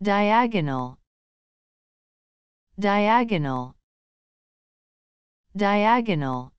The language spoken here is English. diagonal, diagonal, diagonal.